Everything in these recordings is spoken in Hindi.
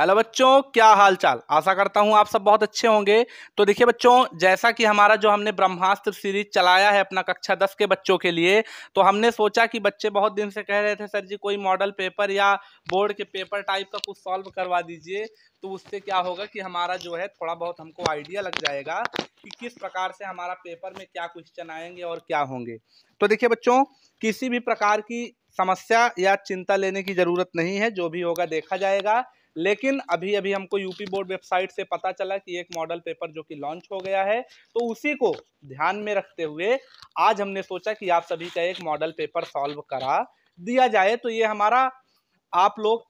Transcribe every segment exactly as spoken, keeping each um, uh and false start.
हेलो बच्चों, क्या हालचाल। आशा करता हूँ आप सब बहुत अच्छे होंगे। तो देखिए बच्चों, जैसा कि हमारा जो हमने ब्रह्मास्त्र सीरीज चलाया है अपना कक्षा दस के बच्चों के लिए, तो हमने सोचा कि बच्चे बहुत दिन से कह रहे थे सर जी कोई मॉडल पेपर या बोर्ड के पेपर टाइप का कुछ सॉल्व करवा दीजिए, तो उससे क्या होगा कि हमारा जो है थोड़ा बहुत हमको आइडिया लग जाएगा कि किस प्रकार से हमारा पेपर में क्या क्वेश्चन आएंगे और क्या होंगे। तो देखिए बच्चों, किसी भी प्रकार की समस्या या चिंता लेने की ज़रूरत नहीं है, जो भी होगा देखा जाएगा। लेकिन अभी अभी हमको यूपी बोर्ड वेबसाइट से पता चला कि एक मॉडल पेपर जो कि लॉन्च हो गया है, तो उसी को ध्यान में रखते हुए आज हमने सोचा कि आप सभी का एक मॉडल पेपर सॉल्व करा दिया जाए। तो ये हमारा आप लोग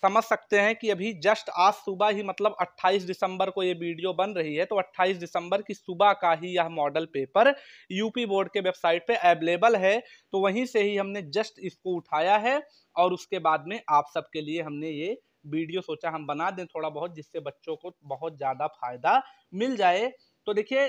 समझ सकते हैं कि अभी जस्ट आज सुबह ही, मतलब अट्ठाईस दिसंबर को ये वीडियो बन रही है, तो अट्ठाईस दिसंबर की सुबह का ही यह मॉडल पेपर यूपी बोर्ड के वेबसाइट पे अवेलेबल है। तो वहीं से ही हमने जस्ट इसको उठाया है और उसके बाद में आप सबके लिए हमने ये वीडियो सोचा हम बना दें थोड़ा बहुत, जिससे बच्चों को बहुत ज़्यादा फायदा मिल जाए। तो देखिए,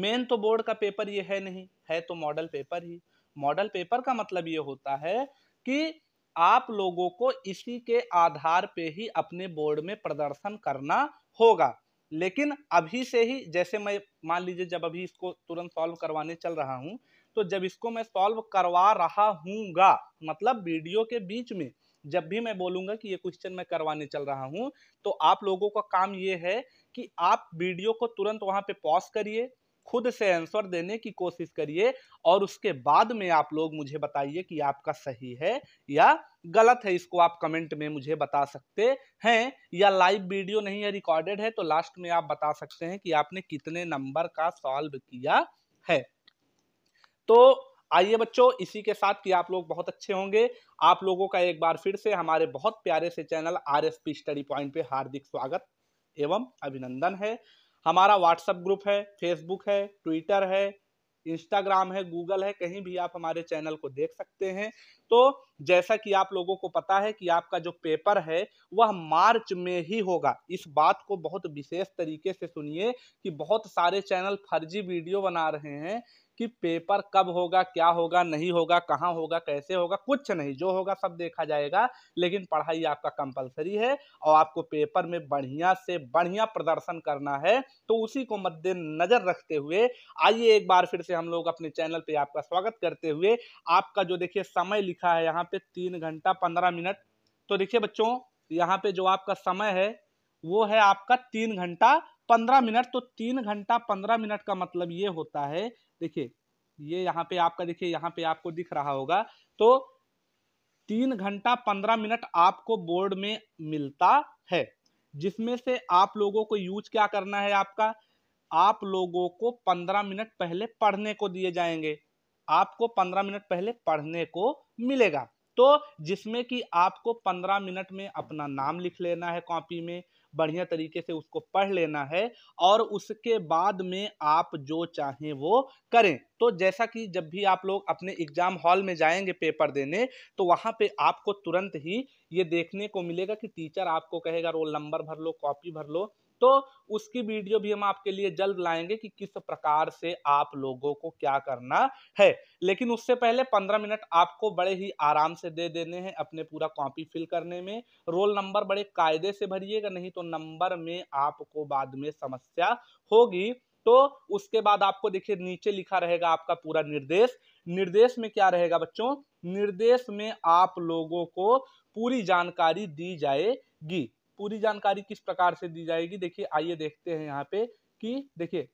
मेन तो बोर्ड का पेपर ये है नहीं, है तो मॉडल पेपर ही। मॉडल पेपर का मतलब ये होता है कि आप लोगों को इसी के आधार पे ही अपने बोर्ड में प्रदर्शन करना होगा। लेकिन अभी से ही, जैसे मैं मान लीजिए जब अभी इसको तुरंत सॉल्व करवाने चल रहा हूँ, तो जब इसको मैं सॉल्व करवा रहा हूँगा, मतलब वीडियो के बीच में जब भी मैं बोलूंगा कि ये क्वेश्चन मैं करवाने चल रहा हूं, तो आप लोगों का काम ये है कि आप वीडियो को तुरंत वहां पे पॉज करिए, खुद से आंसर देने की कोशिश करिए और उसके बाद में आप लोग मुझे बताइए कि आपका सही है या गलत है। इसको आप कमेंट में मुझे बता सकते हैं, या लाइव वीडियो नहीं है, रिकॉर्डेड है, तो लास्ट में आप बता सकते हैं कि आपने कितने नंबर का सॉल्व किया है। तो आइए बच्चों, इसी के साथ कि आप लोग बहुत अच्छे होंगे, आप लोगों का एक बार फिर से हमारे बहुत प्यारे से चैनल आरएसपी स्टडी पॉइंट पे हार्दिक स्वागत एवं अभिनंदन है। हमारा व्हाट्सएप ग्रुप है, फेसबुक है, ट्विटर है, इंस्टाग्राम है, गूगल है, कहीं भी आप हमारे चैनल को देख सकते हैं। तो जैसा कि आप लोगों को पता है कि आपका जो पेपर है वह मार्च में ही होगा। इस बात को बहुत विशेष तरीके से सुनिए कि बहुत सारे चैनल फर्जी वीडियो बना रहे हैं कि पेपर कब होगा, क्या होगा, नहीं होगा, कहाँ होगा, कैसे होगा, कुछ नहीं, जो होगा सब देखा जाएगा। लेकिन पढ़ाई आपका कंपलसरी है और आपको पेपर में बढ़िया से बढ़िया प्रदर्शन करना है, तो उसी को मद्देनजर रखते हुए आइए एक बार फिर से हम लोग अपने चैनल पे आपका स्वागत करते हुए, आपका जो देखिए समय लिखा है यहाँ पे तीन घंटा पंद्रह मिनट। तो देखिए बच्चों, यहाँ पे जो आपका समय है वो है आपका तीन घंटा पंद्रह मिनट। तो तीन घंटा पंद्रह मिनट का मतलब ये होता है, देखिए ये यहाँ पे आपका, देखिए यहाँ पे आपको दिख रहा होगा, तो तीन घंटा पंद्रह मिनट आपको बोर्ड में मिलता है, जिसमें से आप लोगों को यूज क्या करना है। आपका आप लोगों को पंद्रह मिनट पहले पढ़ने को दिए जाएंगे, आपको पंद्रह मिनट पहले पढ़ने को मिलेगा। तो जिसमें कि आपको पंद्रह मिनट में अपना नाम लिख लेना है कॉपी में, बढ़िया तरीके से उसको पढ़ लेना है और उसके बाद में आप जो चाहें वो करें। तो जैसा कि जब भी आप लोग अपने एग्जाम हॉल में जाएंगे पेपर देने, तो वहाँ पे आपको तुरंत ही ये देखने को मिलेगा कि टीचर आपको कहेगा रोल नंबर भर लो, कॉपी भर लो। तो उसकी वीडियो भी हम आपके लिए जल्द लाएंगे कि किस प्रकार से आप लोगों को क्या करना है। लेकिन उससे पहले पंद्रह मिनट आपको बड़े ही आराम से दे देने हैं अपने पूरा कॉपी फिल करने में। रोल नंबर बड़े कायदे से भरिएगा, नहीं तो नंबर में आपको बाद में समस्या होगी। तो उसके बाद आपको देखिए नीचे लिखा रहेगा आपका पूरा निर्देश। निर्देश में क्या रहेगा बच्चों, निर्देश में आप लोगों को पूरी जानकारी दी जाएगी। पूरी जानकारी किस प्रकार से दी जाएगी, देखिए आइए देखते हैं यहाँ पे कि देखिए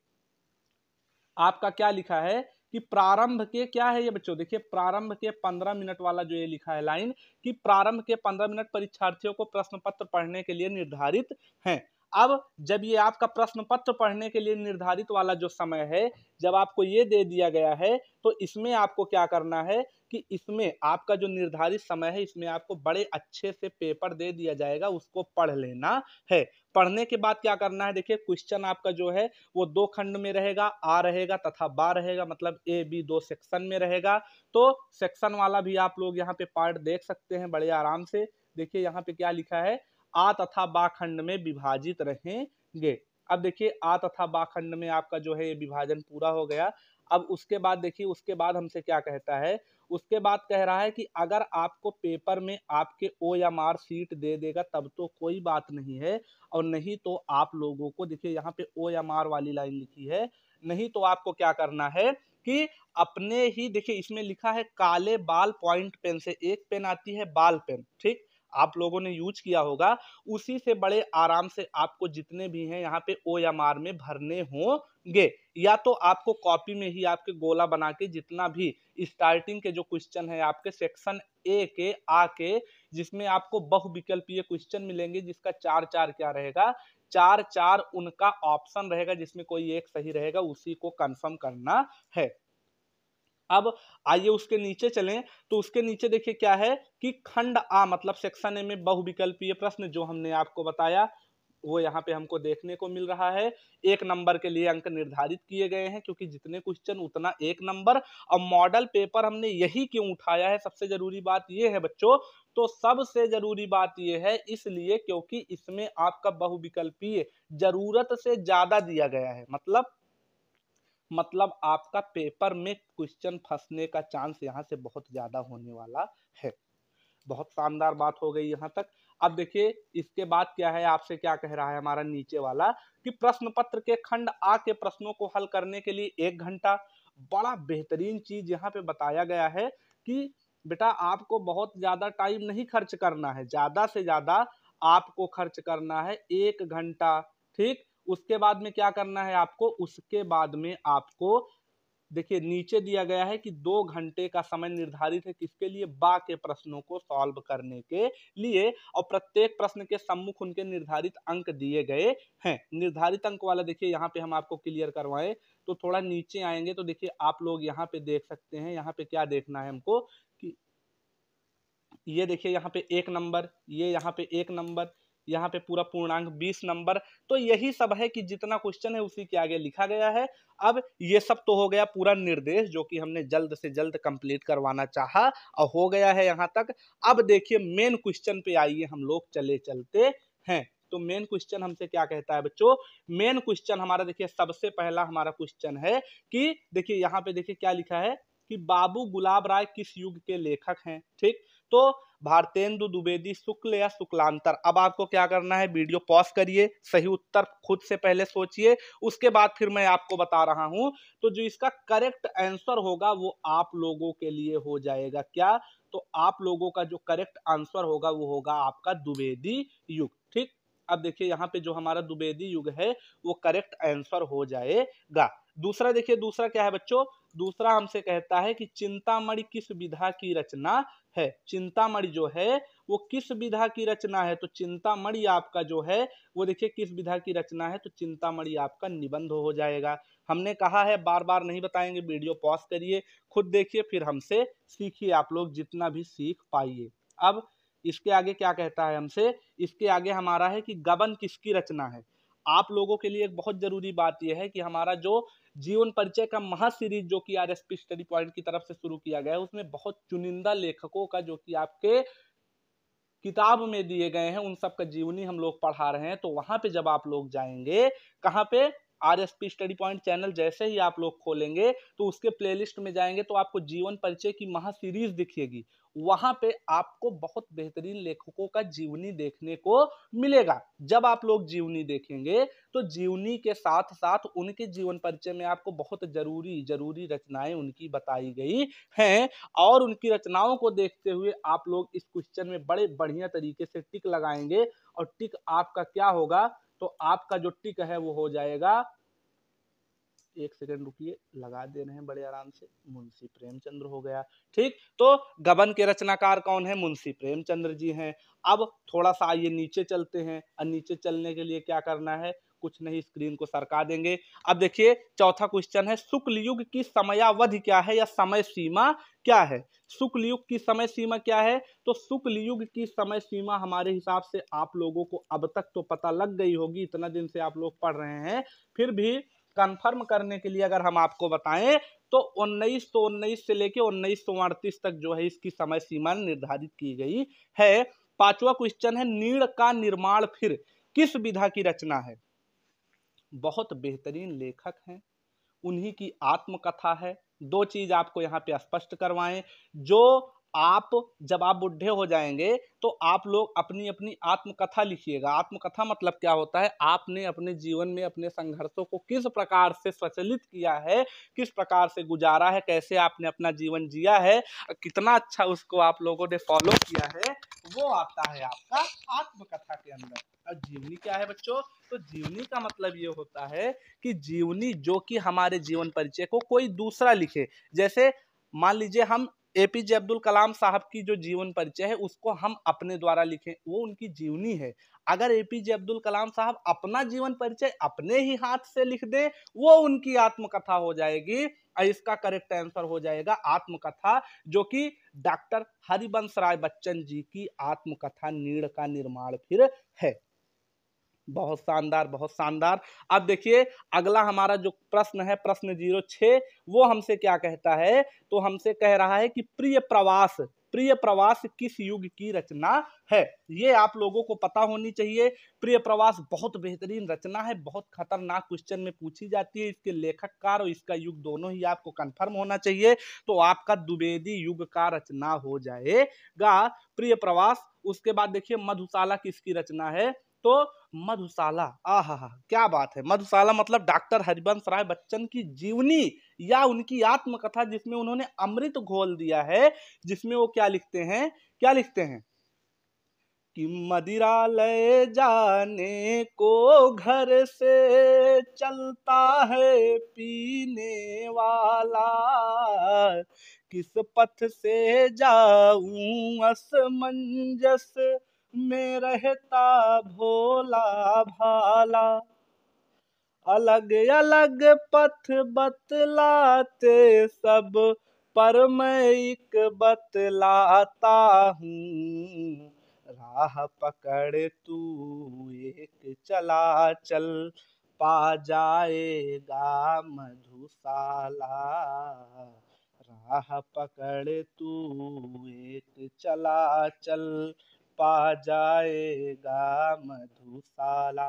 आपका क्या लिखा है कि प्रारंभ के, क्या है ये बच्चों, देखिए प्रारंभ के पंद्रह मिनट वाला जो ये लिखा है लाइन कि प्रारंभ के पंद्रह मिनट परीक्षार्थियों को प्रश्न पत्र पढ़ने के लिए निर्धारित हैं। अब जब ये आपका प्रश्न पत्र पढ़ने के लिए निर्धारित वाला जो समय है, जब आपको ये दे दिया गया है, तो इसमें आपको क्या करना है कि इसमें आपका जो निर्धारित समय है, इसमें आपको बड़े अच्छे से पेपर दे दिया जाएगा, उसको पढ़ लेना है। पढ़ने के बाद क्या करना है, देखिए क्वेश्चन आपका जो है वो दो खंड में रहेगा, आ रहेगा तथा बा रहेगा, मतलब ए बी दो सेक्शन में रहेगा। तो सेक्शन वाला भी आप लोग यहाँ पे पार्ट देख सकते हैं बड़े आराम से। देखिए यहाँ पे क्या लिखा है, आ तथा बा खंड में विभाजित रहेंगे। अब देखिए आ तथा बा खंड में आपका जो है ये विभाजन पूरा हो गया। अब उसके बाद देखिए, उसके बाद हमसे क्या कहता है, उसके बाद कह रहा है कि अगर आपको पेपर में आपके ओ एम आर सीट दे देगा तब तो कोई बात नहीं है, और नहीं तो आप लोगों को देखिए यहाँ पे ओ एम आर वाली लाइन लिखी है, नहीं तो आपको क्या करना है कि अपने ही देखिए इसमें लिखा है काले बाल पॉइंट पेन से एक पेन आती है बाल पेन, ठीक आप लोगों ने यूज किया होगा, उसी से बड़े आराम से आपको जितने भी हैं यहाँ पे ओ एम आर में भरने होंगे, या तो आपको कॉपी में ही आपके गोला बना के जितना भी स्टार्टिंग के जो क्वेश्चन है आपके सेक्शन ए के आ के, जिसमें आपको बहुविकल्पीय क्वेश्चन मिलेंगे जिसका चार चार क्या रहेगा, चार चार उनका ऑप्शन रहेगा जिसमें कोई एक सही रहेगा, उसी को कंफर्म करना है। अब आइए उसके नीचे चलें, तो उसके नीचे देखिए क्या है कि खंड आ मतलब सेक्शन ए में बहुविकल्पीय प्रश्न जो हमने आपको बताया वो यहाँ पे हमको देखने को मिल रहा है। एक नंबर के लिए अंक निर्धारित किए गए हैं क्योंकि जितने क्वेश्चन उतना एक नंबर, और मॉडल पेपर हमने यही क्यों उठाया है, सबसे जरूरी बात ये है बच्चों, तो सबसे जरूरी बात ये है इसलिए क्योंकि इसमें आपका बहुविकल्पीय जरूरत से ज्यादा दिया गया है, मतलब मतलब आपका पेपर में क्वेश्चन फंसने का चांस यहाँ से बहुत ज्यादा होने वाला है। बहुत शानदार बात हो गई यहाँ तक। अब देखिए इसके बाद क्या है, आपसे क्या कह रहा है हमारा नीचे वाला कि प्रश्न पत्र के खंड आ के प्रश्नों को हल करने के लिए एक घंटा। बड़ा बेहतरीन चीज यहाँ पे बताया गया है कि बेटा आपको बहुत ज्यादा टाइम नहीं खर्च करना है, ज्यादा से ज्यादा आपको खर्च करना है एक घंटा, ठीक। उसके बाद में क्या करना है आपको, उसके बाद में आपको देखिए नीचे दिया गया है कि दो घंटे का समय निर्धारित है किसके लिए, बा के प्रश्नों को सॉल्व करने के लिए, और प्रत्येक प्रश्न के सम्मुख उनके निर्धारित अंक दिए गए हैं। निर्धारित अंक वाला देखिए यहाँ पे हम आपको क्लियर करवाएं तो थोड़ा नीचे आएंगे तो देखिए आप लोग यहाँ पे देख सकते हैं, यहाँ पे क्या देखना है हमको कि ये देखिए यहाँ पे एक नंबर, ये यहाँ पे एक नंबर, यहाँ पे पूरा पूर्णांक बीस नंबर, तो यही सब है कि जितना क्वेश्चन है उसी के आगे लिखा गया है। अब ये सब तो हो गया पूरा निर्देश जो कि हमने जल्द से जल्द कंप्लीट करवाना चाहा और हो गया है यहाँ तक। अब देखिए मेन क्वेश्चन पे आइए हम लोग चले चलते हैं। तो मेन क्वेश्चन हमसे क्या कहता है बच्चों, मेन क्वेश्चन हमारा देखिए सबसे पहला हमारा क्वेश्चन है कि देखिए यहाँ पे देखिए क्या लिखा है कि बाबू गुलाब राय किस युग के लेखक हैं, ठीक। तो भारतेंदु द्विवेदी शुक्ल या शुक्लांतर। अब आपको क्या करना है, वीडियो पॉज करिए, सही उत्तर खुद से पहले सोचिए, उसके बाद फिर मैं आपको बता रहा हूं। तो जो इसका करेक्ट आंसर होगा वो आप लोगों के लिए हो जाएगा क्या, तो आप लोगों का जो करेक्ट आंसर होगा वो होगा आपका द्विवेदी युग, ठीक। अब देखिए यहाँ पे जो हमारा द्विवेदी युग है वो करेक्ट आंसर हो जाएगा। दूसरा देखिए, दूसरा क्या है बच्चों, दूसरा हमसे कहता है कि चिंतामणि किस विधा की रचना है। चिंतामणि जो है वो किस विधा की रचना है, तो चिंतामणि आपका जो है वो देखिए किस विधा की रचना है, तो चिंतामणि आपका निबंध हो जाएगा। हमने कहा है बार बार नहीं बताएंगे, वीडियो पॉज करिए, खुद देखिए, फिर हमसे सीखिए आप लोग जितना भी सीख पाइए। अब इसके आगे क्या कहता है हमसे, इसके आगे हमारा है कि गबन किसकी रचना है। आप लोगों के लिए एक बहुत जरूरी बात यह है कि हमारा जो जीवन परिचय का महा सीरीज जो कि आरएसपी स्टडी पॉइंट की तरफ से शुरू किया गया है उसमें बहुत चुनिंदा लेखकों का जो कि आपके किताब में दिए गए हैं उन सब का जीवनी हम लोग पढ़ा रहे हैं। तो वहां पे जब आप लोग जाएंगे कहाँ पे, आरएसपी स्टडी पॉइंट चैनल जैसे ही आप लोग खोलेंगे तो उसके प्लेलिस्ट में जाएंगे तो आपको जीवन परिचय की महा सीरीज दिखेगी, वहां पे आपको बहुत बेहतरीन लेखकों का जीवनी देखने को मिलेगा। जब आप लोग जीवनी देखेंगे तो जीवनी के साथ साथ उनके जीवन परिचय में आपको बहुत जरूरी जरूरी रचनाएं उनकी बताई गई हैं, और उनकी रचनाओं को देखते हुए आप लोग इस क्वेश्चन में बड़े बढ़िया तरीके से टिक लगाएंगे, और टिक आपका क्या होगा, तो आपका जो टिक है वो हो जाएगा, एक सेकंड रुकिए, लगा दे रहे हैं बड़े आराम से, मुंशी प्रेमचंद्र हो गया, ठीक। तो गबन के रचनाकार कौन है, मुंशी प्रेमचंद्र जी हैं। अब थोड़ा सा आइए नीचे चलते हैं, और नीचे चलने के लिए क्या करना है, कुछ नहीं स्क्रीन को सरका देंगे। अब देखिए चौथा क्वेश्चन है, शुक्ल युग की समयावधि क्या है या समय सीमा क्या है। शुक्ल युग की समय सीमा क्या है, तो शुक्ल युग की समय सीमा हमारे हिसाब से आप लोगों को अब तक तो पता लग गई होगी, इतना दिन से आप लोग पढ़ रहे हैं, फिर भी कंफर्म करने के लिए अगर हम आपको बताएं तो उन्नीस सौ उन्नीस से लेके उन्नीस सौ अड़तीस तक जो है इसकी समय सीमा निर्धारित की गई है। पांचवा क्वेश्चन है, नीड़ का निर्माण फिर किस विधा की रचना है। बहुत बेहतरीन लेखक हैं, उन्हीं की आत्मकथा है। दो चीज आपको यहाँ पे स्पष्ट करवाएं, जो आप जब आप बुढ़े हो जाएंगे तो आप लोग अपनी अपनी आत्मकथा लिखिएगा। आत्मकथा मतलब क्या होता है, आपने अपने जीवन में अपने संघर्षों को किस प्रकार से स्वचालित किया है, किस प्रकार से गुजारा है, कैसे आपने अपना जीवन जिया है, कितना अच्छा उसको आप लोगों ने फॉलो किया है, वो आता है आपका आत्मकथा के अंदर। अब जीवनी क्या है बच्चों, तो जीवनी का मतलब ये होता है कि जीवनी जो कि हमारे जीवन परिचय को कोई दूसरा लिखे। जैसे मान लीजिए हम एपीजे अब्दुल कलाम साहब की जो जीवन परिचय है उसको हम अपने द्वारा लिखें, वो उनकी जीवनी है। अगर एपीजे अब्दुल कलाम साहब अपना जीवन परिचय अपने ही हाथ से लिख दें, वो उनकी आत्मकथा हो जाएगी। इसका करेक्ट आंसर हो जाएगा आत्मकथा, जो कि डॉक्टर हरिवंश राय बच्चन जी की आत्मकथा नीड़ का निर्माण फिर है। बहुत शानदार, बहुत शानदार। अब देखिए अगला हमारा जो प्रश्न है, प्रश्न जीरो छः, वो हमसे क्या कहता है, तो हमसे कह रहा है कि प्रिय प्रवास, प्रिय प्रवास किस युग की रचना है। ये आप लोगों को पता होनी चाहिए। प्रिय प्रवास बहुत बेहतरीन रचना है, बहुत खतरनाक क्वेश्चन में पूछी जाती है। इसके लेखककार और इसका युग दोनों ही आपको कंफर्म होना चाहिए, तो आपका द्विवेदी युग का रचना हो जाएगा प्रिय प्रवास। उसके बाद देखिए मधुशाला किसकी रचना है, तो मधुशाला, आहा क्या बात है, मधुशाला मतलब डॉक्टर हरिवंश राय बच्चन की जीवनी या उनकी आत्मकथा, जिसमें उन्होंने अमृत घोल दिया है, जिसमें वो क्या लिखते हैं, क्या लिखते हैं कि मदिरा ले जाने को घर से चलता है पीने वाला, किस पथ से जाऊं असमंजस में रहता भोला भाला, अलग अलग पथ बतलाते सब पर मैं एक बतलाता हूँ, राह पकड़ तू एक चला चल, पा जाएगा मधुशाला, राह पकड़ तू एक चला चल, पा जाएगा मधुशाला।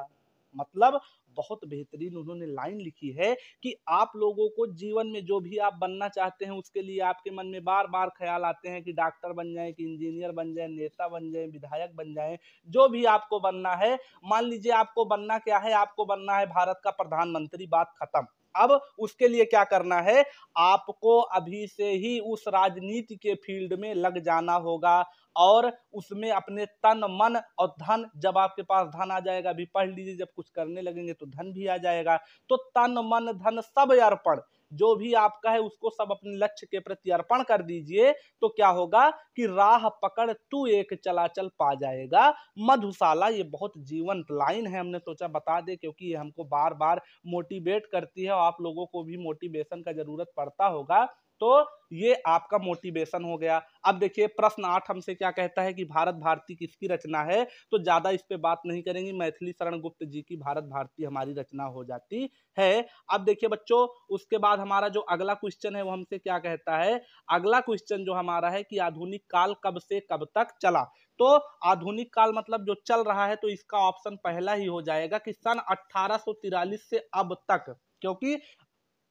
मतलब बहुत बेहतरीन उन्होंने लाइन लिखी है कि आप लोगों को जीवन में जो भी आप बनना चाहते हैं उसके लिए आपके मन में बार बार ख्याल आते हैं कि डॉक्टर बन जाए, कि इंजीनियर बन जाए, नेता बन जाए, विधायक बन जाए, जो भी आपको बनना है। मान लीजिए आपको बनना क्या है, आपको बनना है भारत का प्रधानमंत्री, बात खत्म। अब उसके लिए क्या करना है, आपको अभी से ही उस राजनीति के फील्ड में लग जाना होगा और उसमें अपने तन मन और धन, जब आपके पास धन आ जाएगा, अभी पढ़ लीजिए जब कुछ करने लगेंगे तो धन भी आ जाएगा, तो तन मन धन सब अर्पण जो भी आपका है उसको सब अपने लक्ष्य के प्रति अर्पण कर दीजिए, तो क्या होगा कि राह पकड़ तू एक चला चल, पा जाएगा मधुशाला। ये बहुत जीवंत लाइन है, हमने सोचा बता दे क्योंकि ये हमको बार बार मोटिवेट करती है और आप लोगों को भी मोटिवेशन का जरूरत पड़ता होगा, तो ये आपका मोटिवेशन हो गया। अब देखिए प्रश्न आठ हमसे क्या कहता है कि भारत भारती किसकी रचना है, तो ज्यादा इस पे बात नहीं करेंगे, मैथिली शरण गुप्त जी की भारत भारती हमारी रचना हो जाती है। अब देखिए बच्चों उसके बाद हमारा जो अगला क्वेश्चन है वो हमसे क्या कहता है, अगला क्वेश्चन जो हमारा है कि आधुनिक काल कब से कब तक चला, तो आधुनिक काल मतलब जो चल रहा है, तो इसका ऑप्शन पहला ही हो जाएगा कि सन अठारह सौ तिरालीस से अब तक, क्योंकि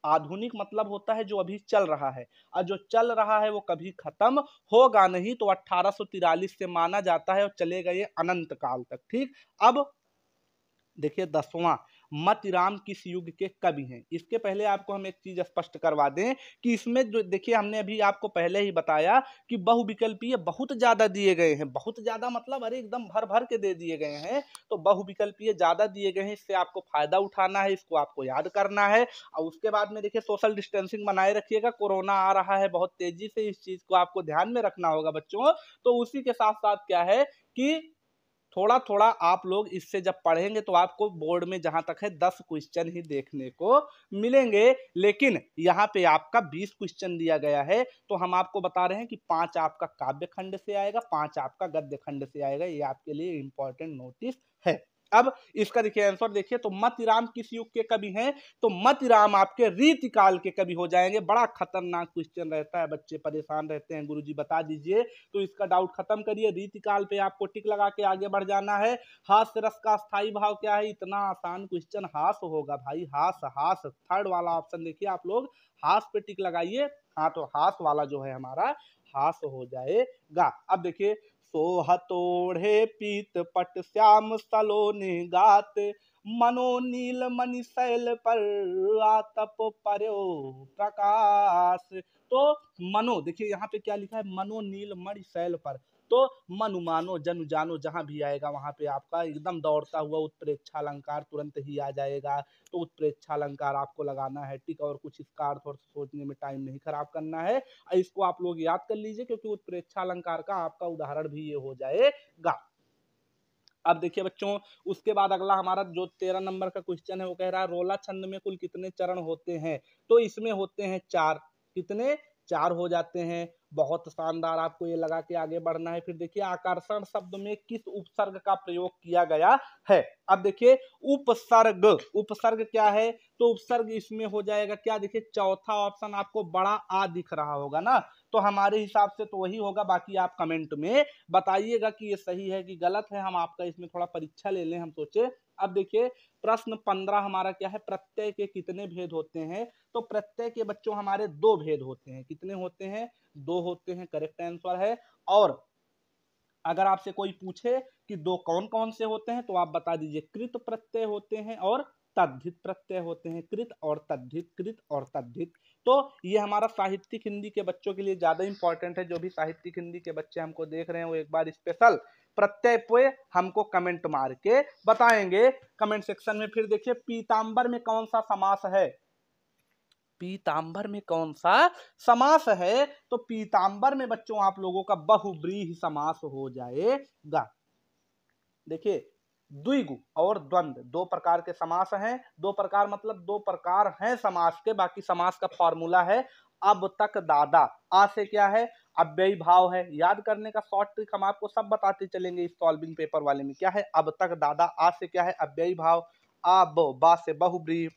आधुनिक मतलब होता है जो अभी चल रहा है और जो चल रहा है वो कभी खत्म होगा नहीं, तो अठारह सौ तिरालीस से माना जाता है और चलेगा ये अनंत काल तक। ठीक, अब देखिए दसवां, मतिराम किस युग के कवि हैं। इसके पहले आपको हम एक चीज स्पष्ट करवा दें कि इसमें जो देखिए हमने अभी आपको पहले ही बताया कि बहुविकल्पीय बहुत ज्यादा दिए गए हैं, बहुत ज्यादा मतलब अरे एकदम भर भर के दे दिए गए हैं, तो बहुविकल्पीय ज्यादा दिए गए हैं, इससे आपको फायदा उठाना है, इसको आपको याद करना है। और उसके बाद में देखिए सोशल डिस्टेंसिंग बनाए रखिएगा, कोरोना आ रहा है बहुत तेजी से, इस चीज को आपको ध्यान में रखना होगा बच्चों। तो उसी के साथ साथ क्या है कि थोड़ा थोड़ा आप लोग इससे जब पढ़ेंगे तो आपको बोर्ड में जहां तक है दस क्वेश्चन ही देखने को मिलेंगे, लेकिन यहाँ पे आपका बीस क्वेश्चन दिया गया है, तो हम आपको बता रहे हैं कि पांच आपका काव्य खंड से आएगा, पांच आपका गद्य खंड से आएगा। ये आपके लिए इम्पोर्टेंट नोटिस है। अब इसका देखिए आंसर देखिए, तो मतिराम किस युग के कवि हैं, तो मतिराम आपके रीतिकाल के कवि हो जाएंगे। बड़ा खतरनाक क्वेश्चन रहता है, बच्चे परेशान रहते हैं गुरुजी बता दीजिए, तो इसका डाउट खत्म करिए। रीतिकाल पे आपको टिक लगा के आगे बढ़ जाना है। हास्य रस का स्थायी भाव क्या है, इतना आसान क्वेश्चन हास होगा भाई, हास हास थर्ड वाला ऑप्शन देखिए आप लोग, हास पे टिक लगाइए। हाँ तो हास वाला जो है हमारा हास हो जाएगा। अब देखिए सोहतोढ़े पीत पट श्याम सलोने गात, मनोनील मनीशैल पर आतप पर्यो प्रकाश। तो मनो देखिए यहाँ पे क्या लिखा है, मनोनील मणिशैल पर, तो मनु मानो जनु जानो जहाँ भी आएगा वहाँ पे आपका एकदम दौड़ता हुआ उत्प्रेक्षा अलंकार तुरंत ही आ जाएगा। तो उत्प्रेक्षा अलंकार आपको लगाना है टिक, और कुछ इसका अर्थ और सोचने में टाइम नहीं खराब करना है। इसको आप लोग याद कर लीजिए क्योंकि उत्प्रेक्षा अलंकार का आपका उदाहरण भी ये हो जाएगा। अब देखिए बच्चों, उसके बाद अगला हमारा जो तेरह नंबर का क्वेश्चन है वो कह रहा है रोला छंद में कुल कितने चरण होते हैं, तो इसमें होते हैं चार, कितने चार हो जाते हैं। बहुत शानदार, आपको ये लगा के आगे बढ़ना है। फिर देखिए आकर्षण शब्द में किस उपसर्ग का प्रयोग किया गया है। अब देखिए उपसर्ग, उपसर्ग क्या है, तो उपसर्ग इसमें हो जाएगा क्या, देखिए चौथा ऑप्शन आपको बड़ा आ दिख रहा होगा ना, तो हमारे हिसाब से तो वही होगा। बाकी आप कमेंट में बताइएगा कि ये सही है कि गलत है, हम आपका इसमें थोड़ा परीक्षा ले लें हम सोचे। अब देखिए प्रश्न पंद्रह हमारा क्या है, प्रत्यय के कितने भेद होते हैं, तो प्रत्यय के बच्चों हमारे दो भेद होते हैं, कितने होते हैं, दो होते हैं, करेक्ट आंसर है। और अगर आपसे कोई पूछे कि दो कौन कौन से होते हैं, तो आप बता दीजिए कृत प्रत्यय होते हैं और तद्धित प्रत्यय होते हैं, कृत और तद्धित, कृत और तद्धित। तो ये हमारा साहित्यिक हिंदी के बच्चों के लिए ज्यादा इंपॉर्टेंट है। जो भी साहित्यिक हिंदी के बच्चे हमको देख रहे हैं वो एक बार स्पेशल प्रत्यय पे हमको कमेंट मार के बताएंगे कमेंट सेक्शन में। फिर देखिए पीताम्बर में कौन सा समास है, पीताम्बर में कौन सा समास है, तो पीताम्बर में बच्चों आप लोगों का बहुव्रीहि समास हो जाएगा। देखिए द्विगु और द्वंद्व दो प्रकार के समास हैं, दो प्रकार मतलब दो प्रकार हैं समास के। बाकी समास का फॉर्मूला है अब तक दादा, आ से क्या है अव्ययी भाव है, याद करने का शॉर्ट ट्रिक हम आपको सब बताते चलेंगे इस सॉल्विंग पेपर वाले में। क्या है अब तक दादा, आ से क्या है अव्ययी भाव, अब बा से बहुब्रीही,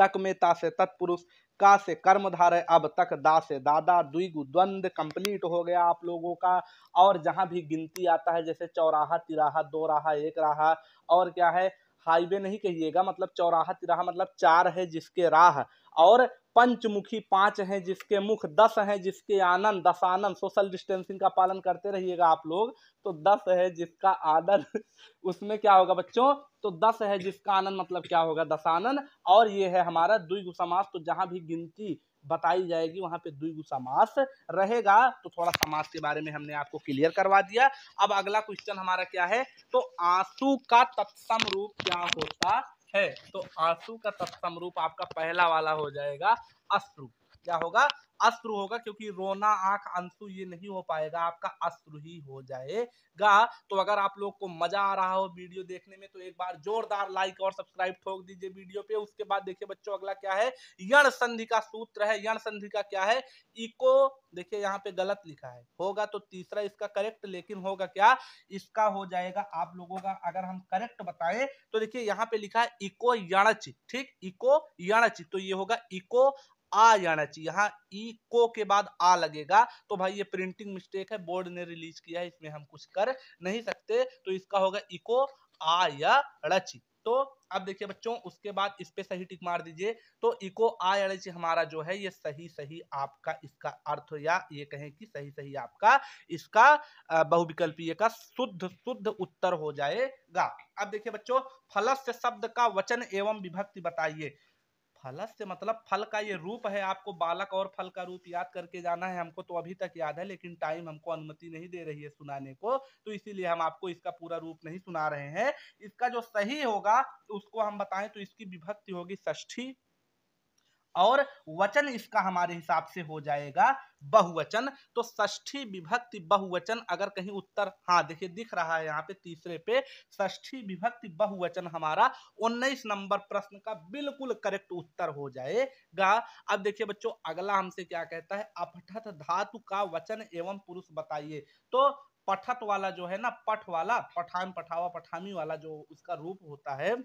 तक में ता से तत्पुरुष, का से कर्मधारय, अब तक दा से दादा, द्विगु द्वंद कंप्लीट हो गया आप लोगों का। और जहां भी गिनती आता है जैसे चौराहा तिराहा दो राहा एक राहा, और क्या है हाईवे नहीं कहिएगा, मतलब चौराहा तिराहा मतलब चार है जिसके राह, और पंचमुखी पांच हैं जिसके मुख, दस हैं जिसके आनंद, दस आनंद, सोशल डिस्टेंसिंग का पालन करते रहिएगा आप लोग, तो दस है जिसका आनंद, उसमें क्या होगा बच्चों, तो दस है जिसका आनंद मतलब क्या होगा दस आनंद। और ये है हमारा द्विगु समास, तो जहां भी गिनती बताई जाएगी वहां पे द्विगु समास रहेगा। तो थोड़ा समास के बारे में हमने आपको क्लियर करवा दिया। अब अगला क्वेश्चन हमारा क्या है, तो आंसू का तत्सम रूप क्या होता है, तो आंसू का तत्सम रूप आपका पहला वाला हो जाएगा अश्रु, क्या होगा अश्रु होगा, क्योंकि रोना आंख आंसू ये नहीं हो पाएगा, आपका अश्रु ही हो जाएगा। तो अगर आप लोग को मजा आ रहा हो वीडियो देखने में तो एक बार जोरदार लाइक और सब्सक्राइब ठोक दीजिए वीडियो पे। उसके बाद देखिए बच्चों अगला क्या है, यण संधि का सूत्र है। यण संधि का क्या है, इको, देखिए यहाँ पे गलत लिखा है, होगा तो तीसरा इसका करेक्ट, लेकिन होगा क्या इसका हो जाएगा आप लोगों का, अगर हम करेक्ट बताएं तो देखिए यहाँ पे लिखा है इको यणच, ठीक इको यणच, तो ये होगा इको आ जाना चाहिए, यहाँ ई को के बाद आ लगेगा। तो भाई ये प्रिंटिंग मिस्टेक है, बोर्ड ने रिलीज किया है, इसमें हम कुछ कर नहीं सकते, तो इसका होगा इको आ या रची। तो अब देखिए बच्चों उसके बाद इस पे सही टिक मार दीजिए, तो इको आ या रची हमारा जो है ये सही सही आपका इसका अर्थ, या ये कहें कि सही सही आपका इसका बहुविकल्पीय का शुद्ध शुद्ध उत्तर हो जाएगा। अब देखिए बच्चों फलस्य शब्द का वचन एवं विभक्ति बताइए। फलस्य मतलब फल का ये रूप है, आपको बालक और फल का रूप याद करके जाना है, हमको तो अभी तक याद है लेकिन टाइम हमको अनुमति नहीं दे रही है सुनाने को, तो इसीलिए हम आपको इसका पूरा रूप नहीं सुना रहे हैं। इसका जो सही होगा उसको हम बताएं तो इसकी विभक्ति होगी षष्ठी, और वचन इसका हमारे हिसाब से हो जाएगा बहुवचन। तो षष्ठी विभक्ति बहुवचन, अगर कहीं उत्तर हाँ देखिए दिख रहा है यहाँ पे तीसरे पे, षष्ठी विभक्ति बहुवचन हमारा उन्नीस नंबर प्रश्न का बिल्कुल करेक्ट उत्तर हो जाएगा। अब देखिए बच्चों अगला हमसे क्या कहता है, अपठत धातु का वचन एवं पुरुष बताइए। तो पठत वाला जो है ना, पठ वाला, पठान पठावा पठामी वाला जो उसका रूप होता है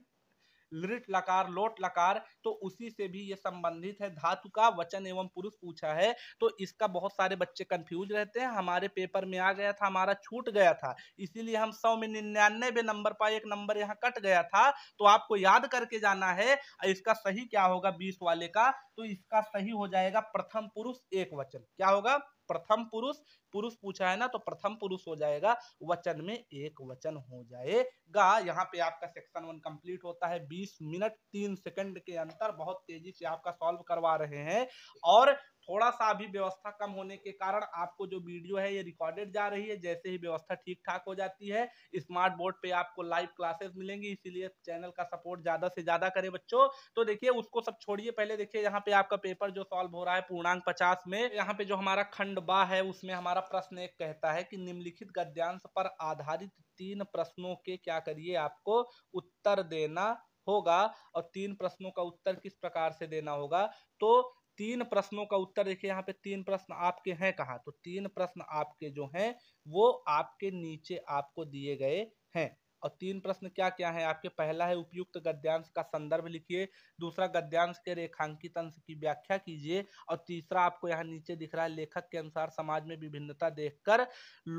लिट लकार लोट लकार, तो उसी से भी ये संबंधित है। धातु का वचन एवं पुरुष पूछा है, तो इसका बहुत सारे बच्चे कंफ्यूज रहते हैं। हमारे पेपर में आ गया था, हमारा छूट गया था, इसीलिए हम सौ में निन्यानवे नंबर पर एक नंबर यहाँ कट गया था। तो आपको याद करके जाना है इसका सही क्या होगा बीस वाले का, तो इसका सही हो जाएगा प्रथम पुरुष एक वचन। क्या होगा? प्रथम पुरुष, पुरुष पूछा है ना, तो प्रथम पुरुष हो जाएगा, वचन में एक वचन हो जाएगा। यहाँ पे आपका सेक्शन वन कंप्लीट होता है बीस मिनट तीन सेकंड के अंतर। बहुत तेजी से आपका सॉल्व करवा रहे हैं, और थोड़ा सा अभी व्यवस्था कम होने के कारण आपको जो वीडियो है ये रिकॉर्डेड जा रही है। जैसे ही व्यवस्था ठीक ठाक हो जाती है स्मार्ट बोर्ड पे आपको लाइव क्लासेस मिलेंगी, इसीलिए चैनल का सपोर्ट ज़्यादा से ज़्यादा करें बच्चों। तो देखिए उसको सब छोड़िए, पहले देखिए यहाँ पे आपका पेपर जो सॉल्व हो रहा है पूर्णांक पचास में, यहाँ पे जो हमारा खंड बा है उसमें हमारा प्रश्न एक कहता है कि निम्नलिखित गद्यांश पर आधारित तीन प्रश्नों के क्या करिए आपको उत्तर देना होगा, और तीन प्रश्नों का उत्तर किस प्रकार से देना होगा। तो तीन प्रश्नों का उत्तर देखिए, यहाँ पे तीन प्रश्न आपके हैं कहाँ, तो तीन प्रश्न आपके जो हैं वो आपके नीचे आपको दिए गए हैं। और तीन प्रश्न क्या क्या हैं आपके? पहला है उपयुक्त गद्यांश का संदर्भ लिखिए, दूसरा गद्यांश के रेखांकित अंश की व्याख्या कीजिए, और तीसरा आपको यहाँ नीचे दिख रहा है लेखक के अनुसार समाज में विभिन्नता देखकर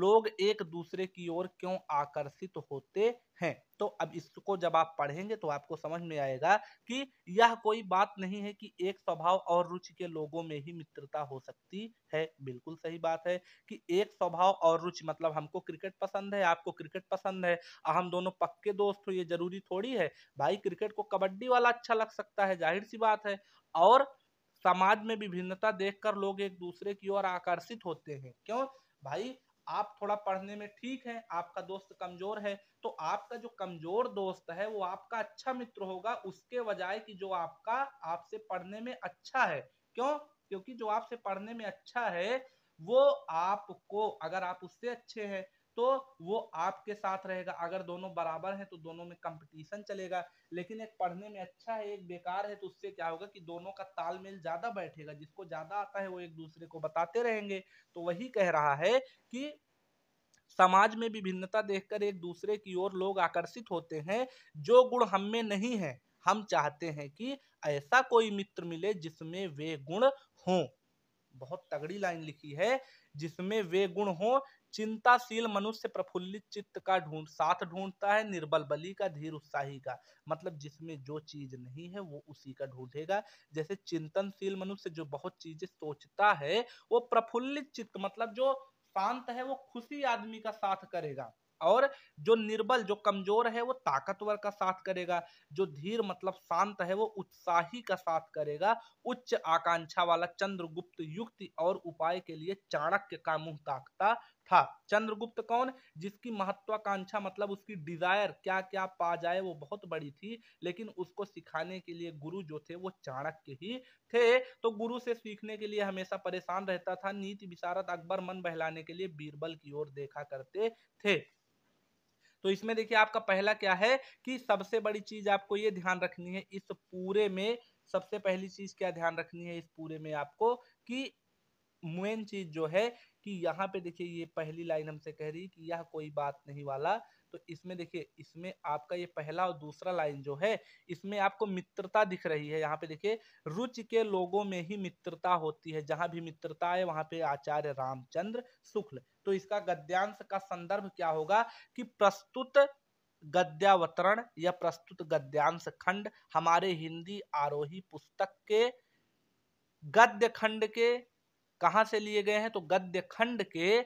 लोग एक दूसरे की ओर क्यों आकर्षित होते हैं। तो अब इसको जब आप पढ़ेंगे तो आपको समझ में आएगा कि यह कोई बात नहीं है कि एक स्वभाव और रुचि के लोगों में ही मित्रता हो सकती है। बिल्कुल सही बात है कि एक स्वभाव और रुचि, मतलब हमको क्रिकेट पसंद है, आपको क्रिकेट पसंद है, हम दोनों पक्के दोस्त हो ये जरूरी थोड़ी है। भाई क्रिकेट को कबड्डी वाला अच्छा लग सकता है, जाहिर सी बात है। और समाज में विभिन्नता देखकर लोग एक दूसरे की ओर आकर्षित होते हैं, क्यों भाई? आप थोड़ा पढ़ने में ठीक है, आपका दोस्त कमजोर है, तो आपका जो कमजोर दोस्त है वो आपका अच्छा मित्र होगा, उसके बजाय कि जो आपका आपसे पढ़ने में अच्छा है। क्यों? क्योंकि जो आपसे पढ़ने में अच्छा है वो आपको, अगर आप उससे अच्छे हैं तो वो आपके साथ रहेगा, अगर दोनों बराबर हैं तो दोनों में कंपटीशन चलेगा। लेकिन एक पढ़ने में अच्छा है एक बेकार है, तो उससे क्या होगा कि दोनों का तालमेल ज्यादा बैठेगा, जिसको ज्यादा आता है वो एक दूसरे को बताते रहेंगे। तो वही कह रहा है कि समाज में विभिन्नता देखकर एक दूसरे की ओर लोग आकर्षित होते हैं। जो गुण हम में नहीं है, हम चाहते हैं कि ऐसा कोई मित्र मिले जिसमें वे गुण हों। बहुत तगड़ी लाइन लिखी है, जिसमें वे गुण हों। चिंताशील मनुष्य प्रफुल्लित चित्त का ढूंढ साथ ढूंढता है, निर्बल बली का, धीर उत्साही का। मतलब जिसमें जो चीज नहीं है वो उसी का ढूंढेगा। जैसे चिंतनशील मनुष्य जो बहुत चीजें सोचता है, वो प्रफुल्लित चित्त मतलब जो शांत है वो खुशी आदमी का साथ करेगा, और जो निर्बल जो कमजोर है वो ताकतवर का साथ करेगा, जो धीर मतलब शांत है वो उत्साही का साथ करेगा। उच्च आकांक्षा वाला चंद्रगुप्त युक्ति और उपाय के लिए चाणक्य का मुंह ताकता था। चंद्रगुप्त कौन? जिसकी महत्वाकांक्षा मतलब उसकी डिजायर क्या क्या पा जाए वो बहुत बड़ी थी, लेकिन उसको सिखाने के लिए गुरु जो थे वो चाणक्य ही थे। तो गुरु से सीखने के लिए हमेशा परेशान रहता था। नीति विशारद अकबर मन बहलाने के लिए बीरबल की ओर देखा करते थे। तो इसमें देखिए आपका पहला क्या है कि सबसे बड़ी चीज आपको ये ध्यान रखनी है इस पूरे में। सबसे पहली चीज क्या ध्यान रखनी है इस पूरे में आपको, कि मेन चीज जो है कि यहाँ पे देखिए ये पहली लाइन हमसे कह रही कि यह कोई बात नहीं वाला। तो इसमें देखिए, इसमें आपका ये पहला और दूसरा लाइन जो है इसमें आपको मित्रता दिख रही है। यहाँ पे देखिए, रुचि के लोगों में ही मित्रता होती है, जहाँ भी मित्रता है वहाँ पे आचार्य रामचंद्र शुक्ल। तो इसका गद्यांश का संदर्भ क्या होगा कि प्रस्तुत गद्यावतरण या प्रस्तुत गद्यांश खंड हमारे हिंदी आरोही पुस्तक के गद्य खंड के कहाँ से लिए गए हैं, तो गद्य खंड के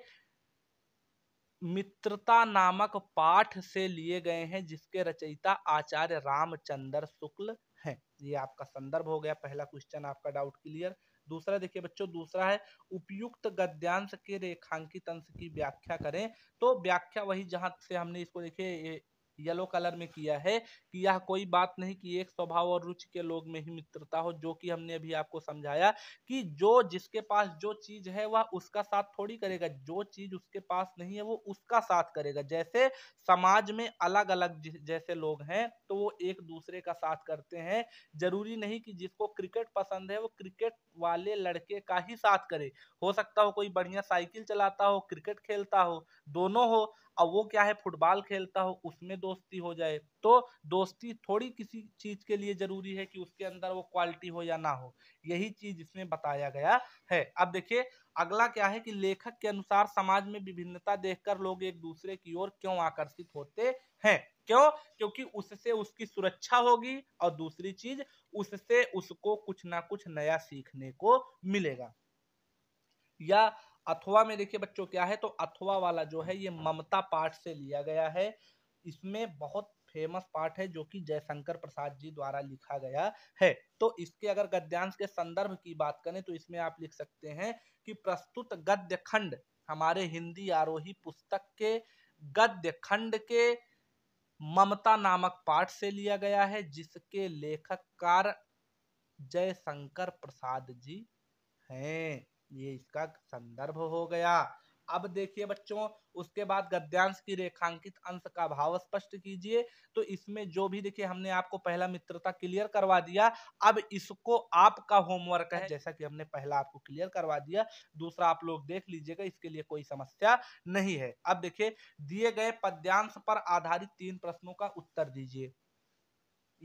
मित्रता नामक पाठ से लिए गए हैं, जिसके रचयिता आचार्य रामचंद्र शुक्ल हैं। ये आपका संदर्भ हो गया, पहला क्वेश्चन आपका डाउट क्लियर। दूसरा देखिए बच्चों, दूसरा है उपयुक्त गद्यांश के रेखांकित अंश की व्याख्या करें। तो व्याख्या वही जहां से हमने इसको देखिए येलो कलर में किया है कि यह कोई बात नहीं कि एक स्वभाव और रुचि के लोग में ही मित्रता हो, जो कि हमने अभी आपको समझाया कि जो जिसके पास जो चीज है वह उसका साथ थोड़ी करेगा, जो चीज उसके पास नहीं है वो उसका साथ करेगा। जैसे समाज में अलग अलग जैसे लोग हैं तो वो एक दूसरे का साथ करते हैं, जरूरी नहीं कि जिसको क्रिकेट पसंद है वो क्रिकेट वाले लड़के का ही साथ करे, हो सकता हो कोई बढ़िया साइकिल चलाता हो, क्रिकेट खेलता हो, दोनों हो, और वो क्या है फुटबॉल खेलता हो, उसमें दोस्ती हो जाए। तो दोस्ती थोड़ी किसी चीज के लिए जरूरी है कि उसके अंदर वो क्वालिटी हो या ना हो, यही चीज इसमें बताया गया है। अब देखिए अगला क्या है कि लेखक के अनुसार समाज में विभिन्नता देखकर लोग एक दूसरे की ओर क्यों आकर्षित होते हैं, क्यों? क्योंकि उससे उसकी सुरक्षा होगी और दूसरी चीज उससे उसको कुछ ना कुछ नया सीखने को मिलेगा। या अथवा में देखिए बच्चों क्या है, तो अथवा वाला जो है ये ममता पाठ से लिया गया है। इसमें बहुत फेमस पाठ है जो कि जयशंकर प्रसाद जी द्वारा लिखा गया है। तो इसके अगर गद्यांश के संदर्भ की बात करें तो इसमें आप लिख सकते हैं कि प्रस्तुत गद्य खंड हमारे हिंदी आरोही पुस्तक के गद्य खंड के ममता नामक पाठ से लिया गया है, जिसके लेखककार जयशंकर प्रसाद जी हैं। ये इसका संदर्भ हो गया। अब देखिए बच्चों उसके बाद गद्यांश की रेखांकित अंश का भाव स्पष्ट कीजिए। तो इसमें जो भी देखिए हमने आपको पहला मित्रता क्लियर करवा दिया, अब इसको आपका होमवर्क है, जैसा कि हमने पहला आपको क्लियर करवा दिया, दूसरा आप लोग देख लीजिएगा, इसके लिए कोई समस्या नहीं है। अब देखिए दिए गए पद्यांश पर आधारित तीन प्रश्नों का उत्तर दीजिए।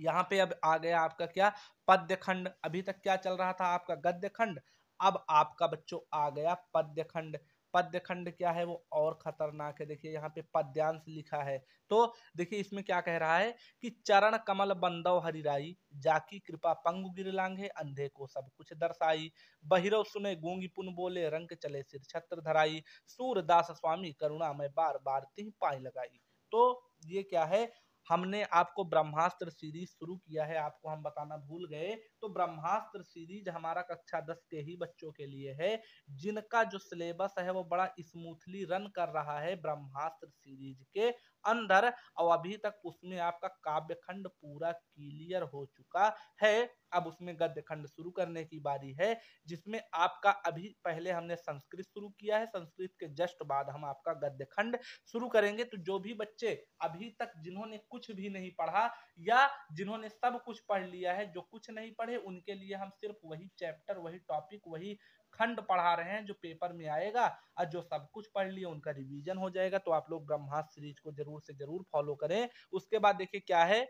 यहाँ पे अब आ गया आपका क्या पद्य खंड, अभी तक क्या चल रहा था आपका गद्य खंड, अब आपका बच्चों आ गया पद्य खंड। पद्य खंड क्या है वो और खतरनाक है, देखिए यहाँ पे पद्यांश लिखा है। तो देखिए इसमें क्या कह रहा है कि चरण कमल बंदव हरिराई, जाकी कृपा पंगु गिर लांघे, अंधे को सब कुछ दर्शाई, बहिरव सुने गूंगी पुन बोले, रंग चले सिर छत्र धराई, सूरदास स्वामी करुणा में बार बार तिह पाई लगाई। तो ये क्या है, हमने आपको ब्रह्मास्त्र सीरीज शुरू किया है, आपको हम बताना भूल गए। तो ब्रह्मास्त्र सीरीज हमारा कक्षा दस के ही बच्चों के लिए है, जिनका जो सिलेबस है वो बड़ा स्मूथली रन कर रहा है ब्रह्मास्त्र सीरीज के अंदर, और अभी तक उसमें आपका काव्य खंड पूरा क्लियर हो चुका है। अब उसमें गद्य खंड शुरू करने की बारी है, जिसमें आपका अभी पहले हमने संस्कृत शुरू किया है, संस्कृत के जस्ट बाद हम आपका गद्य खंड शुरू करेंगे। तो जो भी बच्चे अभी तक जिन्होंने कुछ भी नहीं पढ़ा या जिन्होंने सब कुछ पढ़ लिया है, जो कुछ नहीं पढ़े उनके लिए हम सिर्फ वही चैप्टर, वही टॉपिक, वही खंड पढ़ा रहे हैं जो पेपर में आएगा, और जो सब कुछ पढ़ लिए उनका रिवीजन हो जाएगा। तो आप लोग ब्रह्मास्त्र सीरीज को जरूर से जरूर फॉलो करें। उसके बाद देखिए क्या है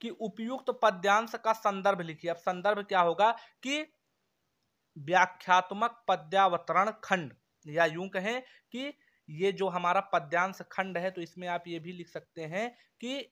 कि उपयुक्त पद्यांश का संदर्भ लिखिए। अब संदर्भ क्या होगा कि व्याख्यात्मक पद्यावतरण खंड, या यूं कहें कि ये जो हमारा पद्यांश खंड है, तो इसमें आप ये भी लिख सकते हैं कि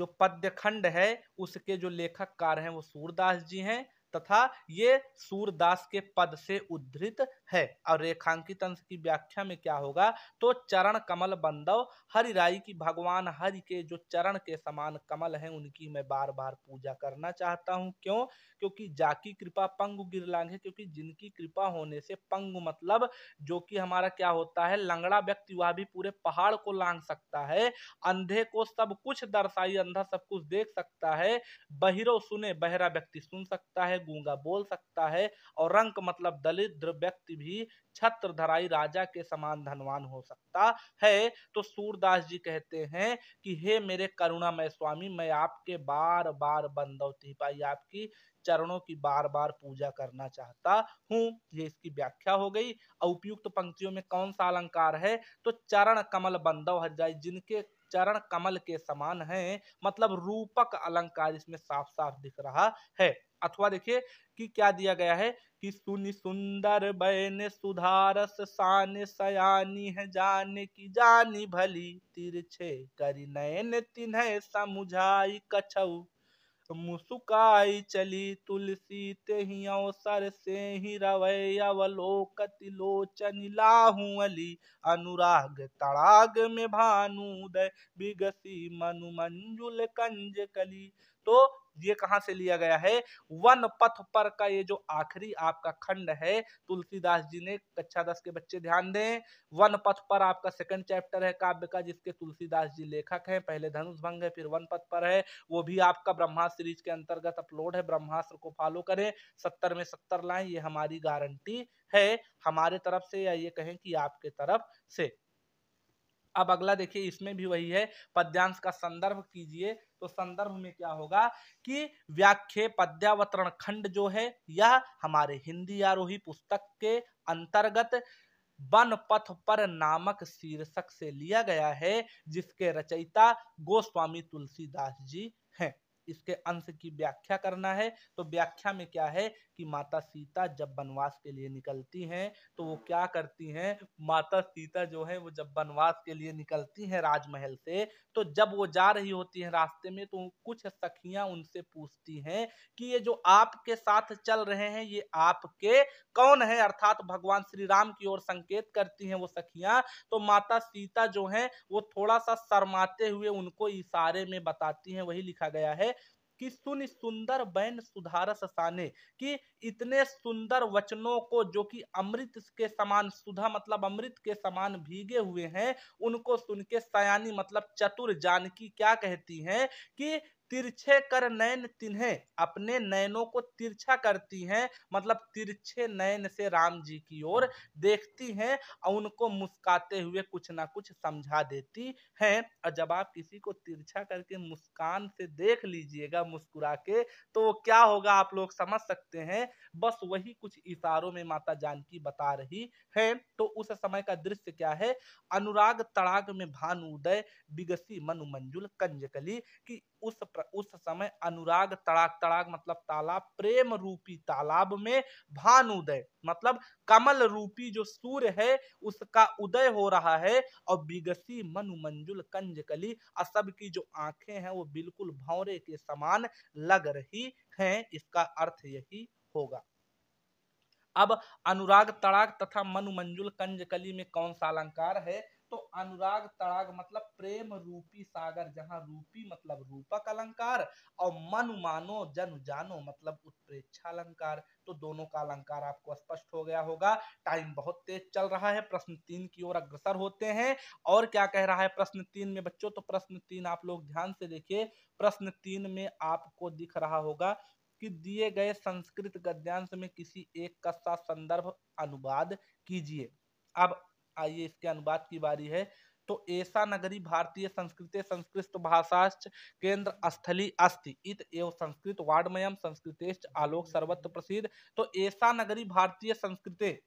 जो पद्य खंड है उसके जो लेखककार हैं वो सूरदास जी हैं, तथा ये सूरदास के पद से उद्धृत है। और रेखांकित अंश की व्याख्या में क्या होगा, तो चरण कमल बंदव हरिराई, की भगवान हरि के जो चरण के समान कमल हैं उनकी मैं बार बार पूजा करना चाहता हूँ। क्यों? क्योंकि जाकी कृपा पंगु गिर लांघे, क्योंकि जिनकी कृपा होने से, पंगु मतलब जो कि हमारा क्या होता है लंगड़ा व्यक्ति, वह भी पूरे पहाड़ को लांघ सकता है, अंधे को सब कुछ दर्शाई, अंधा सब कुछ देख सकता है, बहिरो सुने, बहरा व्यक्ति सुन सकता है, गूंगा बोल सकता है, और रंक मतलब दलिद्र व्यक्ति भी छत्र धराई, राजा के समान धनवान हो सकता है। तो सूरदास जी कहते हैं कि हे मेरे करुणामय स्वामी, मैं आपके बार बार बंदव तिपाई, आपकी चरणों की बार बार पूजा करना चाहता हूँ। ये इसकी व्याख्या हो गई। उपयुक्त पंक्तियों में कौन सा अलंकार है, तो चरण कमल बंदव हरिराई, जिनके चरण कमल के समान हैं, मतलब रूपक अलंकार इसमें साफ साफ दिख रहा है। अथवा देखिए कि क्या दिया गया है कि सुनी सुंदर बयने सुधारस साने सयानी है, जाने की जानी भली तिरछे करी नयन तिन्ह समुझाई, कछऊ मुसुकाई चली तुलसी तेहि अवसर से ही रवै, अवलोकत लोचन लाहू अली, अनुराग तड़ाग में भानुदय, बिगसी मनु मंजुल कंज कली, तो ये कहाँ से लिया गया है, वन पथ पर का ये जो आखिरी आपका खंड है तुलसीदास जी ने, कक्षा दस के बच्चे ध्यान दें, वन पथ पर आपका सेकंड चैप्टर है काव्य का जिसके तुलसीदास जी लेखक हैं। पहले धनुष भंग है, फिर वन पथ पर है, वो भी आपका ब्रह्मास्त्र सीरीज के अंतर्गत अपलोड है। ब्रह्मास्त्र को फॉलो करें, सत्तर में सत्तर लाएं, ये हमारी गारंटी है हमारे तरफ से, या ये कहें कि आपके तरफ से। अब अगला देखिए, इसमें भी वही है, पद्यांश का संदर्भ कीजिए। तो संदर्भ में क्या होगा कि व्याख्या पद्यावतरण खंड जो है यह हमारे हिंदी आरोही पुस्तक के अंतर्गत वन पथ पर नामक शीर्षक से लिया गया है, जिसके रचयिता गोस्वामी तुलसीदास जी हैं। इसके अंश की व्याख्या करना है। तो व्याख्या में क्या है कि माता सीता जब वनवास के लिए निकलती हैं तो वो क्या करती हैं, माता सीता जो है वो जब वनवास के लिए निकलती हैं राजमहल से, तो जब वो जा रही होती हैं रास्ते में तो कुछ सखियां उनसे पूछती हैं कि ये जो आपके साथ चल रहे हैं ये आपके कौन है, अर्थात भगवान श्री राम की ओर संकेत करती हैं वो सखियां। तो माता सीता जो है वो थोड़ा सा शर्माते हुए उनको इशारे में बताती हैं। वही लिखा गया है कि सुन सुंदर बैन सुधारस साने, कि इतने सुंदर वचनों को जो कि अमृत के समान, सुधा मतलब अमृत के समान भीगे हुए हैं, उनको सुन के सयानी मतलब चतुर जानकी क्या कहती हैं कि तिरछे कर नयन तिन्हें, अपने नयनों को तिरछा करती हैं, मतलब तिरछे नयन से राम जी की ओर देखती हैं और उनको मुस्काते हुए कुछ ना कुछ समझा देती हैं। और जब आप किसी को तिरछा करके मुस्कान से देख लीजिएगा मुस्कुरा के, तो वो क्या होगा आप लोग समझ सकते हैं। बस वही कुछ इशारों में माता जानकी बता रही है। तो उस समय का दृश्य क्या है, अनुराग तड़ाग में भानु उदय बिगसी मनु मंजुल कंजकली, की उस प्र, उस समय अनुराग तड़ाक, तड़ाक मतलब तालाब, प्रेम रूपी तालाब में भानुदय मतलब कमल रूपी जो सूर्य है उसका उदय हो रहा है, और बिगसी मनु मंजुल कंजकली, सब की जो आंखें हैं वो बिल्कुल भौरे के समान लग रही हैं। इसका अर्थ यही होगा। अब अनुराग तड़ाक तथा मनु मंजुल कंजकली में कौन सा अलंकार है, तो अनुराग तड़ाग मतलब प्रेम रूपी सागर, जहाँ रूपी मतलब रूपक अलंकार और मनु मानो जनु जानो मतलब उत्प्रेक्षा अलंकार। तो दोनों का अलंकार आपको स्पष्ट हो गया होगा। टाइम बहुत तेज चल रहा है, प्रश्न तीन की ओर अग्रसर होते हैं। और क्या कह रहा है प्रश्न तीन में बच्चों, तो प्रश्न तीन आप लोग ध्यान से देखिए। प्रश्न तीन में आपको दिख रहा होगा कि दिए गए संस्कृत गद्यांश में किसी एक का सा संदर्भ अनुवाद कीजिए। अब आइए इसके अनुवाद की बारी है। तो ऐसा नगरी भारतीय संस्कृते संस्कृत भाषाश्च केंद्र स्थली अस्ति इत एव संस्कृत वाड्मयम संस्कृतेश्च आलोक सर्वत्र प्रसिद्ध। तो ऐसा नगरी भारतीय संस्कृते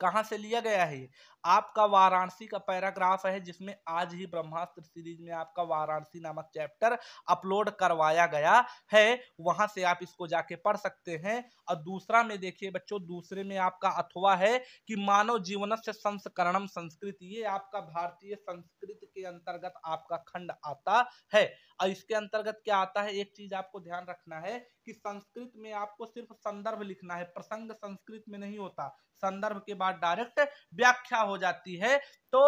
कहाँ से लिया गया है, आपका वाराणसी का पैराग्राफ है, जिसमें आज ही ब्रह्मास्त्र सीरीज में आपका वाराणसी नामक चैप्टर अपलोड करवाया गया है, वहां से आप इसको जाके पढ़ सकते हैं। और दूसरा में देखिए बच्चों, दूसरे में आपका अथवा है कि मानव जीवनस्य संस्करणम संस्कृत, ये आपका भारतीय संस्कृत के अंतर्गत आपका खंड आता है। और इसके अंतर्गत क्या आता है, एक चीज आपको ध्यान रखना है कि संस्कृत में आपको सिर्फ संदर्भ लिखना है, प्रसंग संस्कृत में नहीं होता, संदर्भ के बाद डायरेक्ट व्याख्या हो जाती है। तो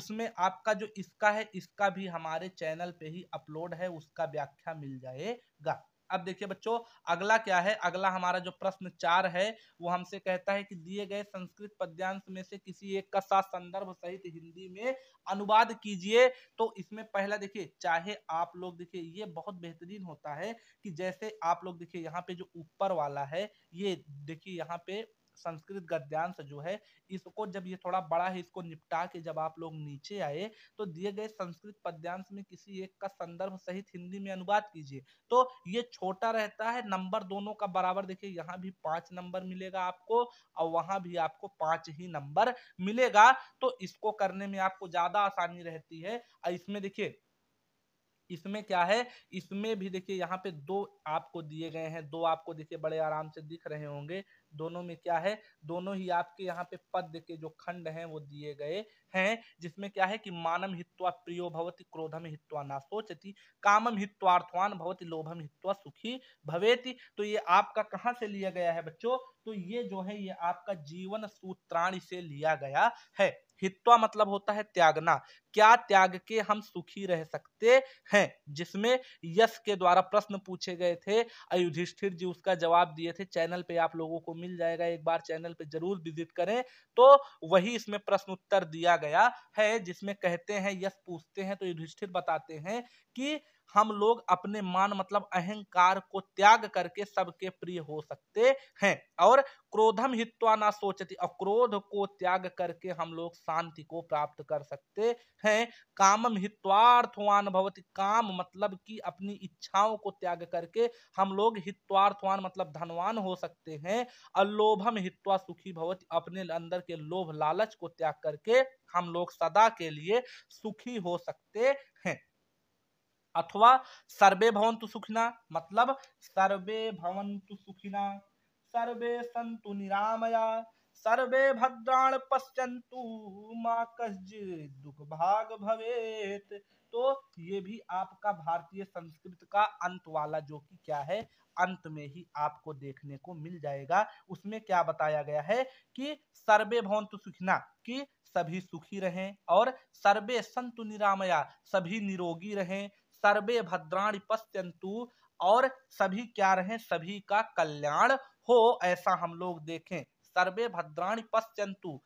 उसमें आपका जो इसका है, इसका भी हमारे चैनल पे ही अपलोड है, उसका व्याख्या मिल जाएगा। अब देखिए बच्चों, अगला क्या है, अगला हमारा जो प्रश्न चार है वो हमसे कहता है कि दिए गए संस्कृत पद्यांश में से किसी एक का साथ संदर्भ सहित हिंदी में अनुवाद कीजिए। तो इसमें पहला देखिए, चाहे आप लोग देखिए ये बहुत बेहतरीन होता है कि जैसे आप लोग देखिए यहाँ पे जो ऊपर वाला है, ये देखिए यहाँ पे संस्कृत गद्यांश जो है, इसको जब ये थोड़ा बड़ा है इसको निपटा के जब आप लोग नीचे आए तो दिए गए संस्कृत पद्यांश में किसी एक का संदर्भ सहित हिंदी में अनुवाद कीजिए। तो ये छोटा रहता है, नंबर दोनों का बराबर, देखिए यहाँ भी पांच नंबर मिलेगा आपको और वहां भी आपको पांच ही नंबर मिलेगा। तो इसको करने में आपको ज्यादा आसानी रहती है। और इसमें देखिए, इसमें क्या है, इसमें भी देखिए यहाँ पे दो आपको दिए गए हैं, दो आपको देखिए बड़े आराम से दिख रहे होंगे। दोनों में क्या है, दोनों ही आपके यहाँ पे पद के जो खंड हैं वो दिए गए हैं, जिसमें क्या है कि मानम हित्वा प्रियो भवति क्रोधम हित्वा न सोचति कामम हित्वार्थवान भवति लोभम हित्वा सुखी भवेति। तो ये आपका कहाँ से लिया गया है बच्चों, तो ये जो है ये आपका जीवन सूत्राणी से लिया गया है। हित्वा मतलब होता है त्यागना, क्या त्याग के हम सुखी रह सकते हैं, जिसमें यश के द्वारा प्रश्न पूछे गए थे। युधिष्ठिर जी उसका जवाब दिए थे। चैनल पे आप लोगों को मिल जाएगा, एक बार चैनल पे जरूर विजिट करें। तो वही इसमें प्रश्न उत्तर दिया गया है, जिसमें कहते हैं यश पूछते हैं तो युधिष्ठिर बताते हैं कि हम लोग अपने मान मतलब अहंकार को त्याग करके सबके प्रिय हो सकते हैं, और क्रोधम हित्वा न सोचति, और क्रोध को त्याग करके हम लोग शांति को प्राप्त कर सकते हैं। कामम हित्वार्थवान भवति, काम मतलब कि अपनी इच्छाओं को त्याग करके हम लोग हित्वार्थवान मतलब धनवान हो सकते हैं। अलोभम हित्वा सुखी भवति, अपने अंदर के लोभ लालच को त्याग करके हम लोग सदा के लिए सुखी हो सकते हैं। अथवा सर्वे भवन्तु सुखिना मतलब सर्वे भवन्तु सुखिना, सर्वे सन्तु निरामया, सर्वे भद्राणि पश्यन्तु मा कश्चित् दुःखभाग् भवेत्। तो ये भी आपका भारतीय संस्कृत का अंत वाला जो कि क्या है, अंत में ही आपको देखने को मिल जाएगा। उसमें क्या बताया गया है कि सर्वे भवन्तु सुखिना कि सभी सुखी रहें, और सर्वे सन्तु निरामया सभी निरोगी रहें, सर्वे भद्राणि पश्यन्तु और सभी क्या रहें, सभी का कल्याण हो, ऐसा हम लोग देखें। सर्वे भद्राणि पश्यन्तु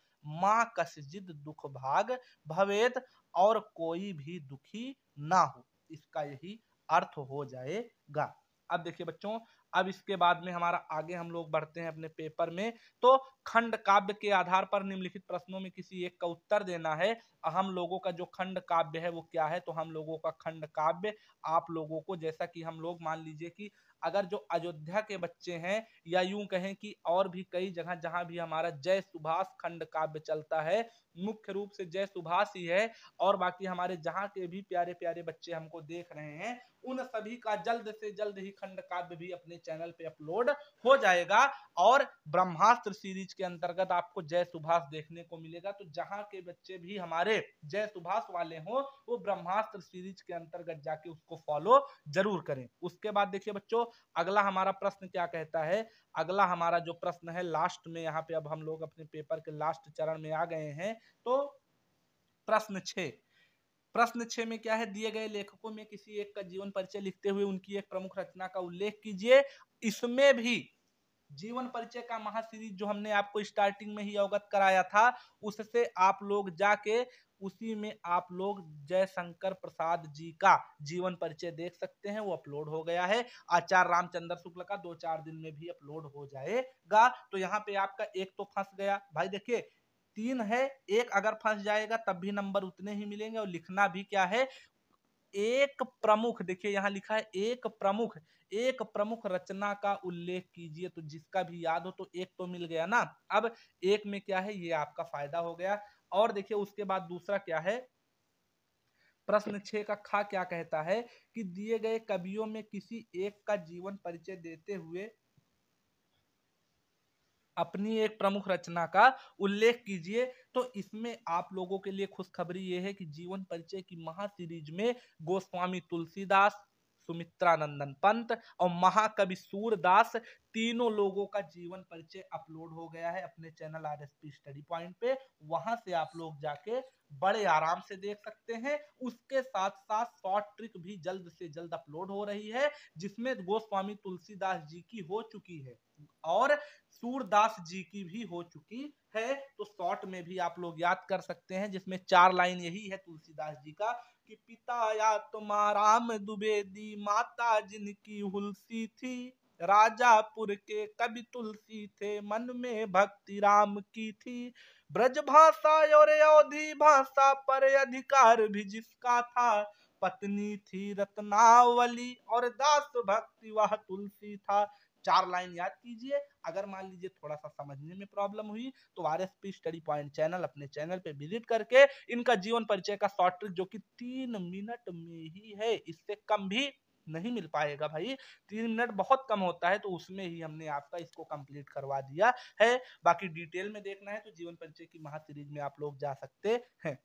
मा कश्चित् दुःखभाग् भवेत्, और कोई भी दुखी ना हो, इसका यही अर्थ हो जाएगा। अब देखिए बच्चों, अब इसके बाद में हमारा आगे हम लोग बढ़ते हैं अपने पेपर में। तो खंड काव्य के आधार पर निम्नलिखित प्रश्नों में किसी एक का उत्तर देना है। हम लोगों का जो खंड काव्य है वो क्या है, तो हम लोगों का खंड काव्य आप लोगों को, जैसा कि हम लोग मान लीजिए कि अगर जो अयोध्या के बच्चे हैं, या यूं कहें कि और भी कई जगह जहां भी हमारा जय सुभाष खंड काव्य चलता है, मुख्य रूप से जय सुभाष ही है, और बाकी हमारे जहां के भी प्यारे प्यारे बच्चे हमको देख रहे हैं, उन सभी का जल्द से जल्द ही खंड काव्य भी अपने चैनल पे अपलोड हो जाएगा। और ब्रह्मास्त्र सीरीज के अंतर्गत आपको जय सुभाष देखने को मिलेगा। तो जहां के बच्चे भी हमारे जय सुभाष वाले हों, वो ब्रह्मास्त्र सीरीज के अंतर्गत जाके उसको फॉलो जरूर करें। उसके बाद देखिए बच्चों, अगला हमारा प्रश्न क्या कहता है। अगला हमारा जो प्रश्न है लास्ट में, यहाँ पे अब हम लोग अपने पेपर के लास्ट चरण में आ गए हैं। तो प्रश्न छः प्रश्न छह में क्या है, दिए गए लेखकों में किसी एक का जीवन परिचय लिखते हुए उनकी एक प्रमुख रचना का उल्लेख कीजिए। इसमें भी जीवन परिचय का महासीरीज जो हमने आपको स्टार्टिंग में ही अवगत कराया था, उससे आप लोग जाके उसी में आप लोग जयशंकर प्रसाद जी का जीवन परिचय देख सकते हैं, वो अपलोड हो गया है। आचार्य रामचंद्र शुक्ल का दो चार दिन में भी अपलोड हो जाएगा। तो यहाँ पे आपका एक तो फंस गया भाई, देखिए तीन है, एक अगर फंस जाएगा तब भी नंबर उतने ही मिलेंगे। और लिखना भी क्या है, एक प्रमुख, देखिए यहाँ लिखा है एक प्रमुख एक प्रमुख रचना का उल्लेख कीजिए, तो जिसका भी याद हो, तो एक तो मिल गया ना। अब एक में क्या है, ये आपका फायदा हो गया। और देखिए उसके बाद दूसरा क्या है, प्रश्न छह का खा क्या कहता है कि दिए गए कवियों में किसी एक का जीवन परिचय देते हुए अपनी एक प्रमुख रचना का उल्लेख कीजिए। तो इसमें आप लोगों के लिए खुशखबरी ये है कि जीवन परिचय की महासीरीज में गोस्वामी तुलसीदास, सुमित्रानंदन पंत और महाकवि सूरदास, तीनों लोगों का जीवन परिचय अपलोड हो गया है अपने channel R S P study point पे। वहां से आप लोग जाके बड़े आराम से देख सकते हैं। उसके साथ साथ शॉर्ट ट्रिक भी जल्द से जल्द अपलोड हो रही है, जिसमें गोस्वामी तुलसीदास जी की हो चुकी है और सूरदास जी की भी हो चुकी है। तो शॉर्ट में भी आप लोग याद कर सकते हैं, जिसमें चार लाइन यही है तुलसीदास जी का कि पिता या तुम्हारा राम द्विवेदी, माता जिनकी हुलसी थी, राजापुर के कवि तुलसी थे, मन में भक्ति राम की थी, ब्रज भाषा और अवधी भाषा पर अधिकार भी जिसका था, पत्नी थी रत्नावली और दास भक्ति वह तुलसी था। चार लाइन याद कीजिए। अगर मान लीजिए थोड़ा सा समझने में प्रॉब्लम हुई तो आरएसपी स्टडी पॉइंट चैनल अपने चैनल पे विजिट करके इनका जीवन परिचय का शॉर्ट ट्रिक, जो कि तीन मिनट में ही है, इससे कम भी नहीं मिल पाएगा भाई, तीन मिनट बहुत कम होता है। तो उसमें ही हमने आपका इसको कंप्लीट करवा दिया है। बाकी डिटेल में देखना है तो जीवन परिचय की महासीरीज में आप लोग जा सकते हैं।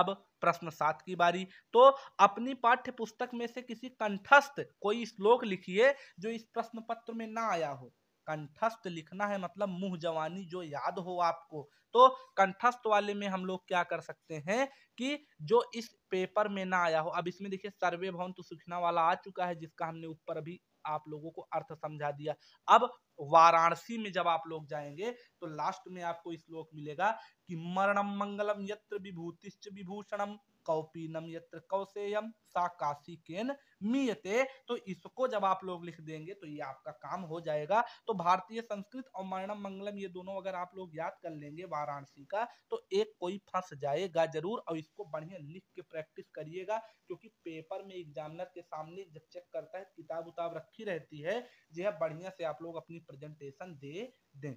अब प्रश्न सात की बारी। तो अपनी पाठ्य पुस्तक में से किसी कंठस्थ कोई श्लोक लिखिए जो इस प्रश्न पत्र में ना आया हो। कंठस्थ लिखना है, मतलब मुंह जवानी जो याद हो आपको। तो कंठस्थ वाले में हम लोग क्या कर सकते हैं कि जो इस पेपर में ना आया हो। अब इसमें देखिए सर्वे भवन तो सुखना वाला आ चुका है जिसका हमने ऊपर अभी आप लोगों को अर्थ समझा दिया। अब वाराणसी में जब आप लोग जाएंगे तो लास्ट में आपको श्लोक मिलेगा कि मरणम मंगलम यत्र विभूतिश्च विभूषणम कौपीनम यत्र कौसेयम सा काशिकेन मीयते। तो इसको जब आप लोग लिख देंगे तो ये आपका काम हो जाएगा। तो भारतीय संस्कृत और मरणम मंगलम ये दोनों अगर आप लोग याद कर लेंगे वाराणसी का तो एक कोई फंस जाएगा जरूर। और इसको बढ़िया लिख के प्रैक्टिस करिएगा क्योंकि पेपर में एग्जामिनर के सामने जब चेक करता है किताब उताब रखी रहती है, जो है बढ़िया से आप लोग अपनी प्रेजेंटेशन दे दें।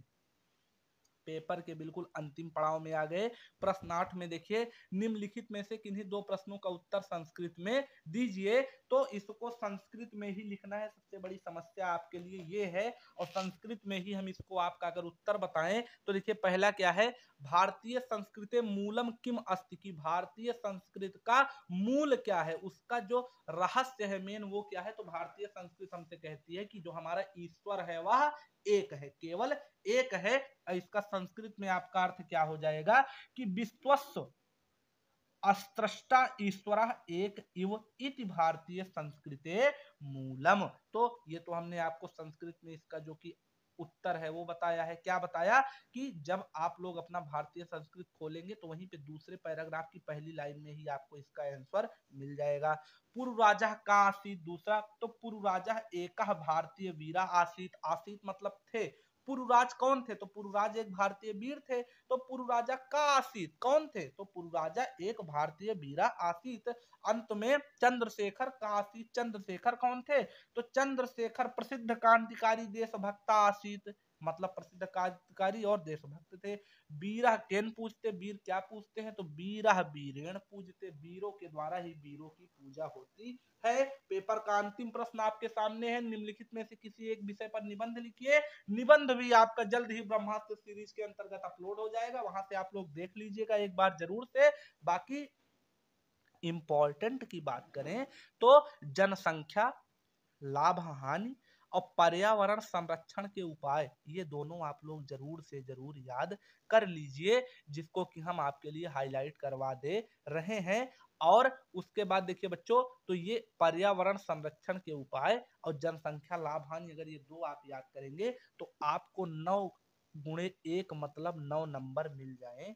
पेपर के बिल्कुल अंतिम पड़ाव में आ गए। प्रश्न आठ में देखिए निम्नलिखित में से किन्हीं दो प्रश्नों का उत्तर संस्कृत में दीजिए। तो इसको संस्कृत में ही लिखना है, सबसे बड़ी समस्या आपके लिए ये है। और संस्कृत में ही हम इसको आपका अगर उत्तर बताएं तो देखिए पहला क्या है, भारतीय संस्कृते मूलम किम अस्ति, की भारतीय संस्कृत का मूल क्या है, उसका जो रहस्य है मेन वो क्या है। तो भारतीय संस्कृत हमसे कहती है कि जो हमारा ईश्वर है वह एक है, केवल एक है। इसका संस्कृत में आपका अर्थ क्या हो जाएगा कि विश्वस्य अस्त्रष्टा ईश्वरः एक इव इति भारतीय संस्कृते मूलम। तो ये तो हमने आपको संस्कृत में इसका जो कि उत्तर है वो बताया है। क्या बताया कि जब आप लोग अपना भारतीय संस्कृत खोलेंगे तो वहीं पे दूसरे पैराग्राफ की पहली लाइन में ही आपको इसका आंसर मिल जाएगा। पूर्व राजा का आसीत, दूसरा तो पूर्व राजा एक भारतीय वीरा आसीत, आसीत मतलब थे। पूर्वराज कौन थे, तो पूर्वराज एक भारतीय वीर थे। तो पूर्वराजा का आसीत कौन थे, तो पूर्वराजा एक भारतीय वीरा आसीत। अंत में चंद्रशेखर का आसीत, चंद्रशेखर कौन थे, तो चंद्रशेखर प्रसिद्ध क्रांतिकारी देशभक्त आसीत, मतलब प्रसिद्ध क्रांतिकारी और देशभक्त थे। वीरह केन पूजते, वीर क्या पूजते हैं, तो वीरह वीरेण पूजते, वीरों के द्वारा ही वीरों की पूजा होती है। पेपर का अंतिम प्रश्न आपके सामने है, निम्नलिखित में से किसी एक विषय पर निबंध लिखिए। निबंध भी आपका जल्द ही ब्रह्मास्त्र सीरीज के अंतर्गत अपलोड हो जाएगा, वहां से आप लोग देख लीजिएगा एक बार जरूर से। बाकी इंपॉर्टेंट की बात करें तो जनसंख्या, लाभ हानि और पर्यावरण संरक्षण के उपाय, ये दोनों आप लोग जरूर से जरूर याद कर लीजिए, जिसको कि हम आपके लिए हाईलाइट करवा दे रहे हैं। और उसके बाद देखिए बच्चों, तो ये पर्यावरण संरक्षण के उपाय और जनसंख्या, लाभ हानि, अगर ये दो आप याद करेंगे तो आपको नौ गुणे एक मतलब नौ नंबर मिल जाएंगे।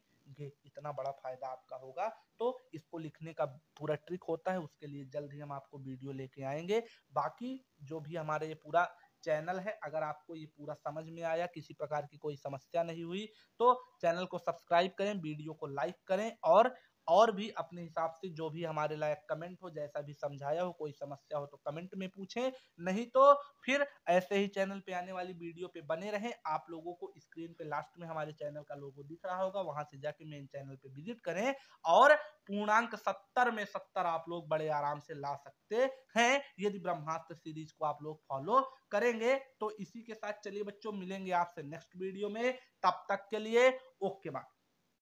इतना बड़ा फायदा आपका होगा। तो इसको लिखने का पूरा ट्रिक होता है, उसके लिए जल्द ही हम आपको वीडियो लेके आएंगे। बाकी जो भी हमारे ये पूरा चैनल है, अगर आपको ये पूरा समझ में आया, किसी प्रकार की कोई समस्या नहीं हुई, तो चैनल को सब्सक्राइब करें, वीडियो को लाइक करें और और भी अपने हिसाब से जो भी हमारे लायक कमेंट हो, जैसा भी समझाया हो, कोई समस्या हो तो कमेंट में पूछें, नहीं तो फिर ऐसे ही चैनल पे आने वाली वीडियो पे बने रहें। आप लोगों को स्क्रीन पे लास्ट में हमारे चैनल का लोगो दिख रहा होगा, वहां से जाके मेन चैनल पे विजिट करें और पूर्णांक सत्तर में सत्तर आप लोग बड़े आराम से ला सकते हैं यदि ब्रह्मास्त्र सीरीज को आप लोग फॉलो करेंगे। तो इसी के साथ चलिए बच्चों, मिलेंगे आपसे नेक्स्ट वीडियो में, तब तक के लिए ओके बाय।